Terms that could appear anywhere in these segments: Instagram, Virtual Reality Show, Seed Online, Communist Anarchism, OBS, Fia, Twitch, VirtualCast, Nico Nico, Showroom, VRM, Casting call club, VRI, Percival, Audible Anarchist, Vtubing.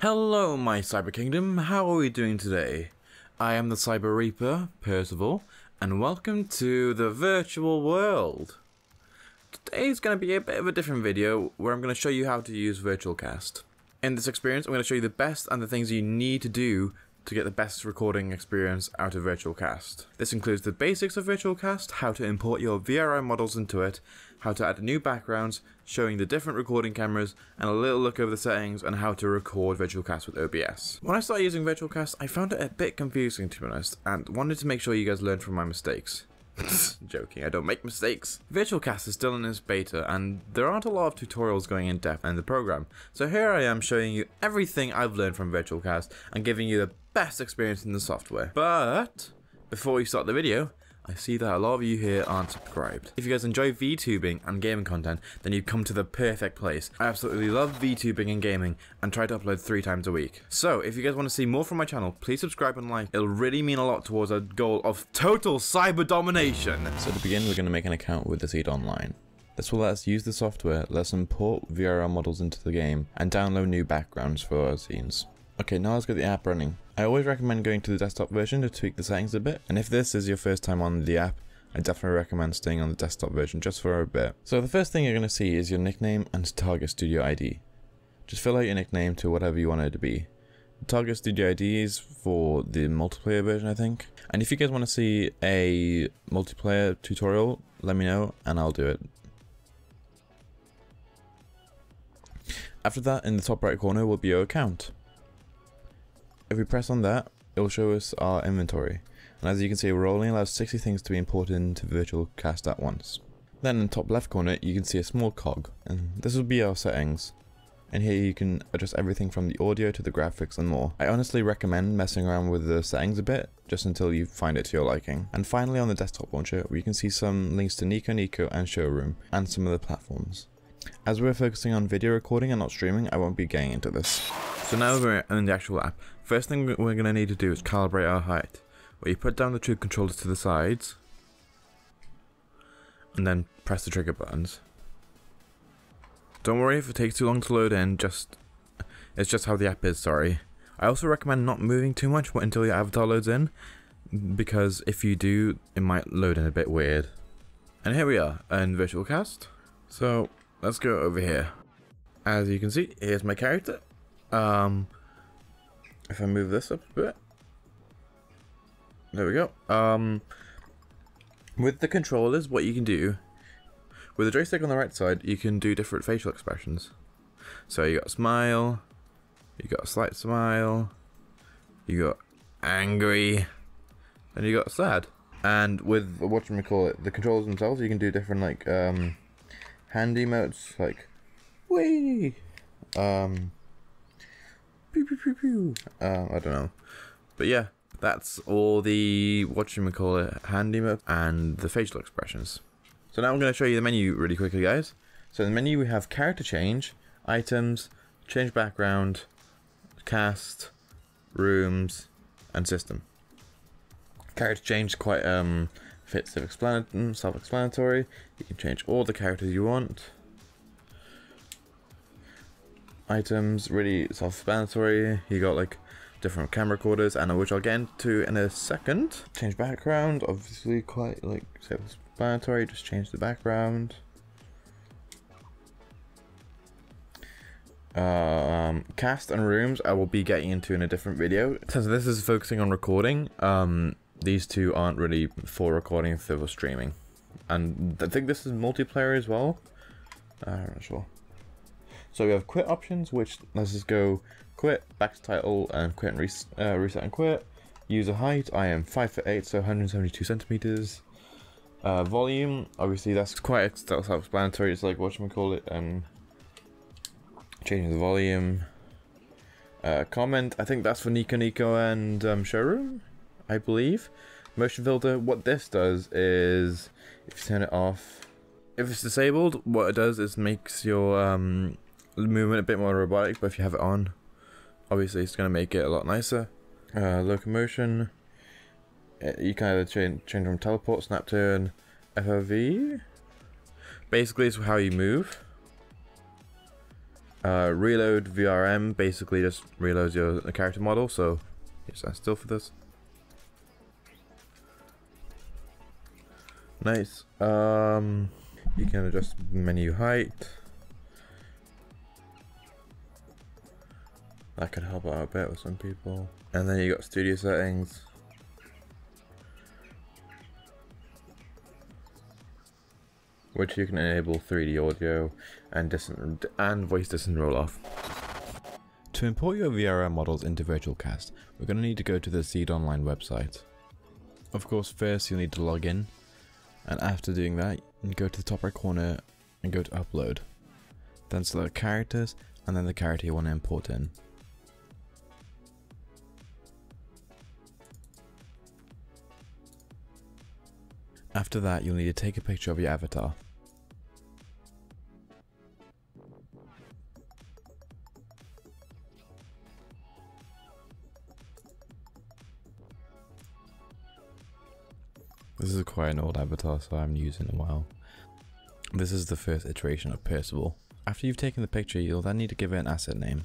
Hello my Cyber Kingdom, how are we doing today? I am the Cyber Reaper, Percival, and welcome to the virtual world. Today's going to be a bit of a different video where I'm going to show you how to use VirtualCast. In this experience I'm going to show you the best and the things you need to do to get the best recording experience out of VirtualCast. This includes the basics of VirtualCast, how to import your VRI models into it, how to add new backgrounds, showing the different recording cameras, and a little look over the settings and how to record VirtualCast with OBS. When I started using VirtualCast, I found it a bit confusing to be honest, and wanted to make sure you guys learned from my mistakes. Joking, I don't make mistakes. VirtualCast is still in its beta and there aren't a lot of tutorials going in depth in the program, so here I am showing you everything I've learned from VirtualCast and giving you the best experience in the software. But before we start the video, I see that a lot of you here aren't subscribed. If you guys enjoy VTubing and gaming content, then you've come to the perfect place. I absolutely love VTubing and gaming and try to upload 3 times a week. So if you guys want to see more from my channel, please subscribe and like. It'll really mean a lot towards our goal of total cyber domination. So to begin, we're going to make an account with the Seed Online. This will let us use the software, let us import VRM models into the game, and download new backgrounds for our scenes. Okay, now let's get the app running. I always recommend going to the desktop version to tweak the settings a bit, and if this is your first time on the app, I definitely recommend staying on the desktop version just for a bit. So the first thing you're going to see is your nickname and target studio ID. Just fill out your nickname to whatever you want it to be. The target studio ID is for the multiplayer version I think, and if you guys want to see a multiplayer tutorial, let me know and I'll do it. After that, in the top right corner will be your account. If we press on that, it will show us our inventory, and as you can see we're only allowed 60 things to be imported into VirtualCast at once. Then in the top left corner you can see a small cog, and this will be our settings, and here you can adjust everything from the audio to the graphics and more. I honestly recommend messing around with the settings a bit, just until you find it to your liking. And finally on the desktop launcher we can see some links to Nico Nico and Showroom, and some other platforms. As we're focusing on video recording and not streaming, I won't be getting into this. So now we're in the actual app. First thing we're going to need to do is calibrate our height, where you put down the trigger controllers to the sides, and then press the trigger buttons. Don't worry if it takes too long to load in, it's just how the app is, sorry. I also recommend not moving too much until your avatar loads in, because if you do, it might load in a bit weird. And here we are, in VirtualCast. So let's go over here. As you can see, here's my character. If I move this up a bit, there we go. With the controllers, what you can do, with the joystick on the right side, you can do different facial expressions. So you got a smile, you got a slight smile, you got angry, and you got sad. And with whatchamacallit, the controllers themselves, you can do different like hand emotes, like whee, pew pew pew pew, I don't know, but yeah, that's all the whatchamacallit hand emote and the facial expressions. So now I'm going to show you the menu really quickly guys. So in the menu we have character change, items, change background, cast, rooms, and system. Character change is quite self-explanatory, you can change all the characters you want. Items, really self-explanatory, you got like different camera recorders, and which I'll get into in a second. Change background, obviously quite like self-explanatory, just change the background. Cast and rooms I will be getting into in a different video. Since this is focusing on recording, these two aren't really for recording, if they were streaming. And I think this is multiplayer as well, I'm not sure. So we have quit options, which let's just go quit, back to title, and quit and reset and quit. User height, I am 5'8", so 172 centimeters. Volume, obviously that's quite self-explanatory, it's like whatchamacallit, changing the volume. Comment, I think that's for Nico Nico and Showroom, I believe. Motion filter, what this does is, if you turn it off, if it's disabled, what it does is makes your movement a bit more robotic, but if you have it on, obviously it's going to make it a lot nicer. Locomotion, you can either change from teleport, snap turn, FOV, basically it's how you move. Reload VRM basically just reloads your character model, so just stand still for this. Nice. You can adjust menu height. That could help out a bit with some people. And then you got studio settings. Which you can enable 3D audio and voice distant roll off. To import your VRM models into VirtualCast, we're going to need to go to the Seed Online website. Of course, first you'll need to log in, and after doing that, you go to the top right corner and go to upload. Then select characters and then the character you want to import in. After that, you'll need to take a picture of your avatar. This is quite an old avatar, so I haven't used it in a while. This is the first iteration of Percival. After you've taken the picture, you'll then need to give it an asset name.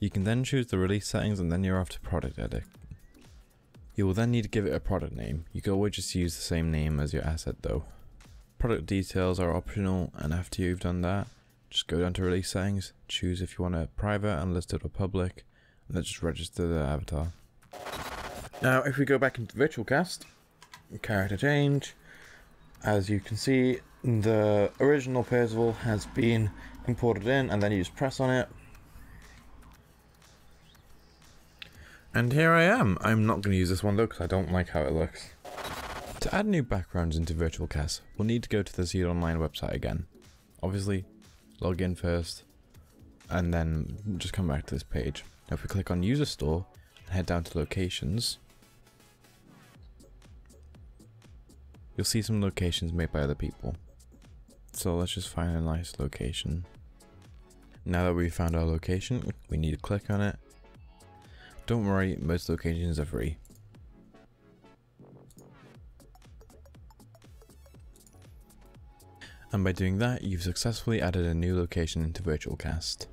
You can then choose the release settings and then you're off to product edit. You will then need to give it a product name. You can always just use the same name as your asset though. Product details are optional, and after you've done that, just go down to release settings, choose if you want a private, unlisted or public, and then just register the avatar. Now if we go back into VirtualCast, character change, as you can see the original Percival has been imported in, and then you just press on it. And here I am. I'm not going to use this one though because I don't like how it looks. To add new backgrounds into VirtualCast, we'll need to go to the Seed Online website again. Obviously, log in first and then just come back to this page. Now if we click on User Store and head down to Locations, you'll see some locations made by other people. So let's just find a nice location. Now that we've found our location, we need to click on it. Don't worry, most locations are free. And by doing that, you've successfully added a new location into VirtualCast.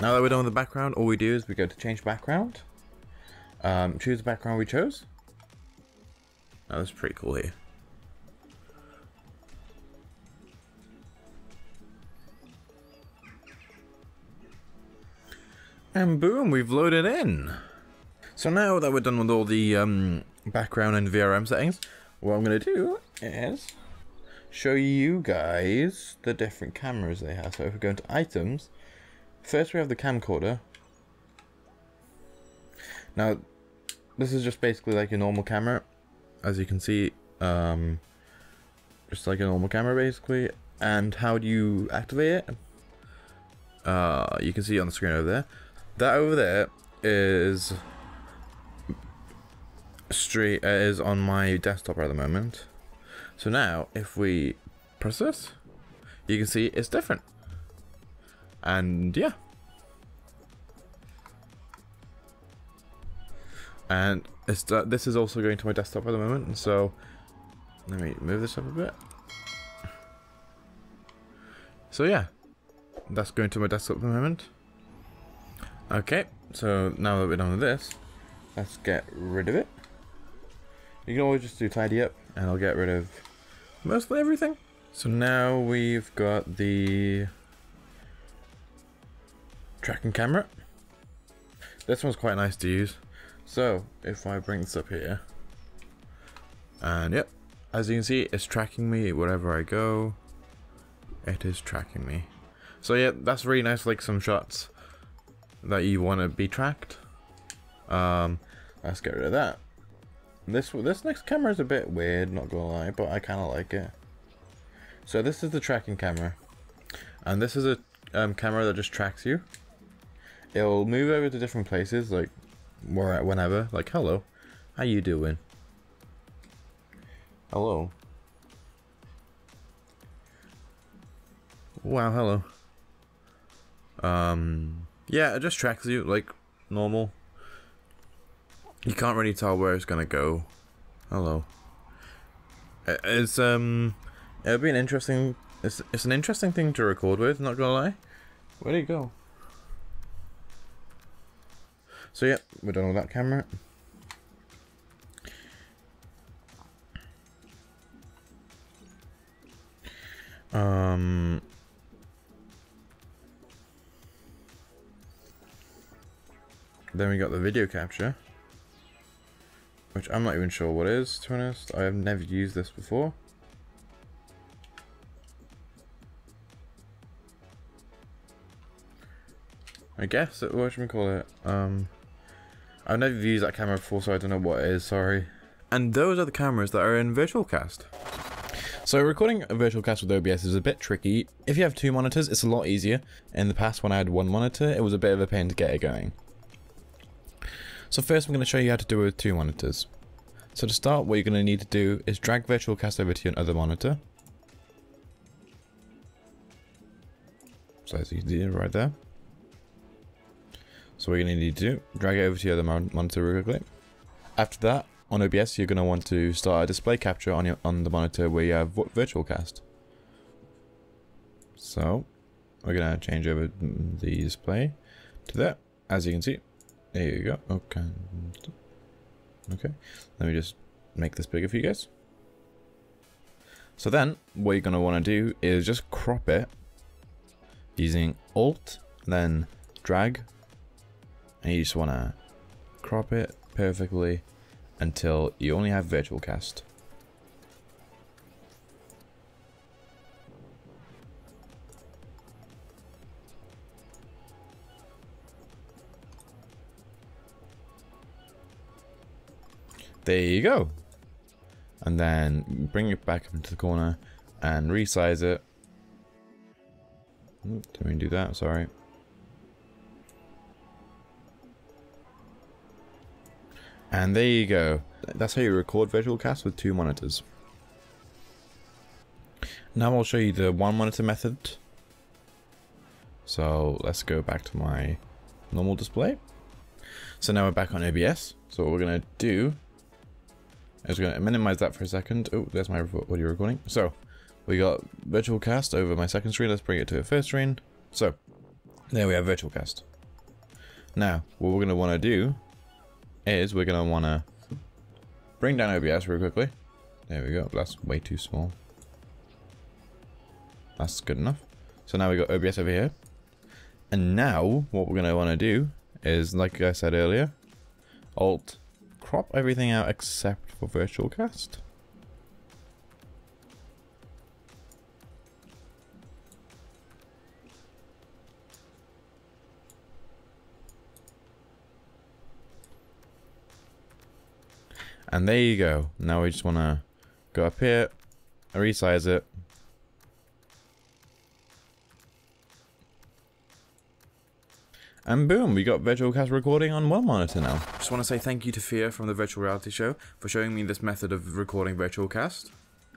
Now that we're done with the background, all we do is we go to change background, choose the background we chose. Now that's pretty cool here. And boom, we've loaded in. So now that we're done with all the background and VRM settings, what I'm going to do is show you guys the different cameras they have. So if we go into items, first we have the camcorder. Now, this is just basically like a normal camera, as you can see, just like a normal camera basically. And how do you activate it? You can see it on the screen over there. That over there is on my desktop at the moment. So now, if we press this, you can see it's different. And yeah. And it's, this is also going to my desktop at the moment. So let me move this up a bit. So yeah, that's going to my desktop at the moment. Okay, so now that we're done with this, let's get rid of it. You can always just do tidy up, and I'll get rid of mostly everything. So now we've got the tracking camera. This one's quite nice to use. So if I bring this up here, and yep, as you can see, it's tracking me wherever I go. It is tracking me. So yeah, that's really nice for like some shots that you want to be tracked. Let's get rid of that. This next camera is a bit weird, not gonna lie, but I kind of like it. So this is the tracking camera, and this is a camera that just tracks you. It'll move over to different places, like whenever, like hello, how you doing? Hello. Wow, hello. Yeah, it just tracks you like normal. You can't really tell where it's gonna go. Hello. It'll be an interesting thing to record with, not gonna lie. Where'd it go? So yeah, we're done with that camera. Then we got the video capture, which I'm not even sure what is, to be honest. I have never used this before. I guess, what should we call it? I've never used that camera before, so I don't know what it is, sorry. And those are the cameras that are in VirtualCast. So recording a VirtualCast with OBS is a bit tricky. If you have two monitors, it's a lot easier. In the past, when I had one monitor, it was a bit of a pain to get it going. So first I'm going to show you how to do it with two monitors. So to start, what you're going to need to do is drag VirtualCast over to your other monitor. So as you do right there. So what you're going to need to do, drag it over to your other monitor real quickly. After that, on OBS, you're going to want to start a display capture on the monitor where you have VirtualCast. So we're going to change over the display to that, as you can see. There you go. Okay. Okay. Let me just make this bigger for you guys. So then, what you're going to want to do is just crop it using Alt, then drag, and you just want to crop it perfectly until you only have VirtualCast. There you go, and then bring it back up into the corner and resize it. Didn't mean to do that, sorry. And there you go. That's how you record VirtualCast with two monitors. Now I'll show you the one monitor method. So let's go back to my normal display. So now we're back on OBS. So what we're going to do, I'm just going to minimize that for a second. Oh, there's my audio recording. So we got VirtualCast over my second screen. Let's bring it to a first screen. So there we have VirtualCast. Now what we're going to want to do is we're going to want to bring down OBS real quickly. There we go. That's way too small. That's good enough. So now we got OBS over here. And now what we're going to want to do is, like I said earlier, Alt, crop everything out except for VirtualCast. And there you go. Now we just want to go up here and resize it. And boom, we got VirtualCast recording on one monitor now. Just want to say thank you to Fia from the Virtual Reality Show for showing me this method of recording VirtualCast.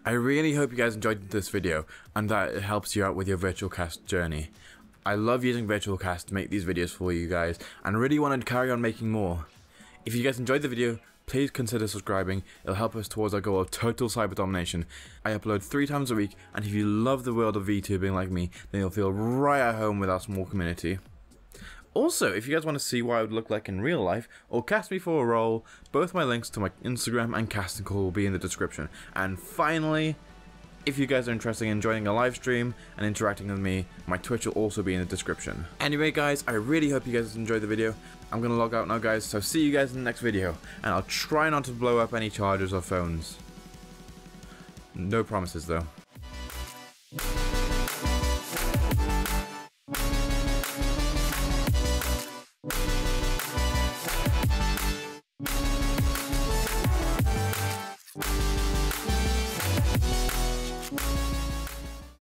I really hope you guys enjoyed this video and that it helps you out with your VirtualCast journey. I love using VirtualCast to make these videos for you guys and really want to carry on making more. If you guys enjoyed the video, please consider subscribing. It'll help us towards our goal of total cyber domination. I upload 3 times a week, and if you love the world of VTubing like me, then you'll feel right at home with our small community. Also, if you guys want to see what I would look like in real life, or cast me for a role, both my links to my Instagram and casting call will be in the description. And finally, if you guys are interested in joining a live stream and interacting with me, my Twitch will also be in the description. Anyway guys, I really hope you guys enjoyed the video. I'm gonna log out now guys, so see you guys in the next video. And I'll try not to blow up any chargers or phones. No promises though.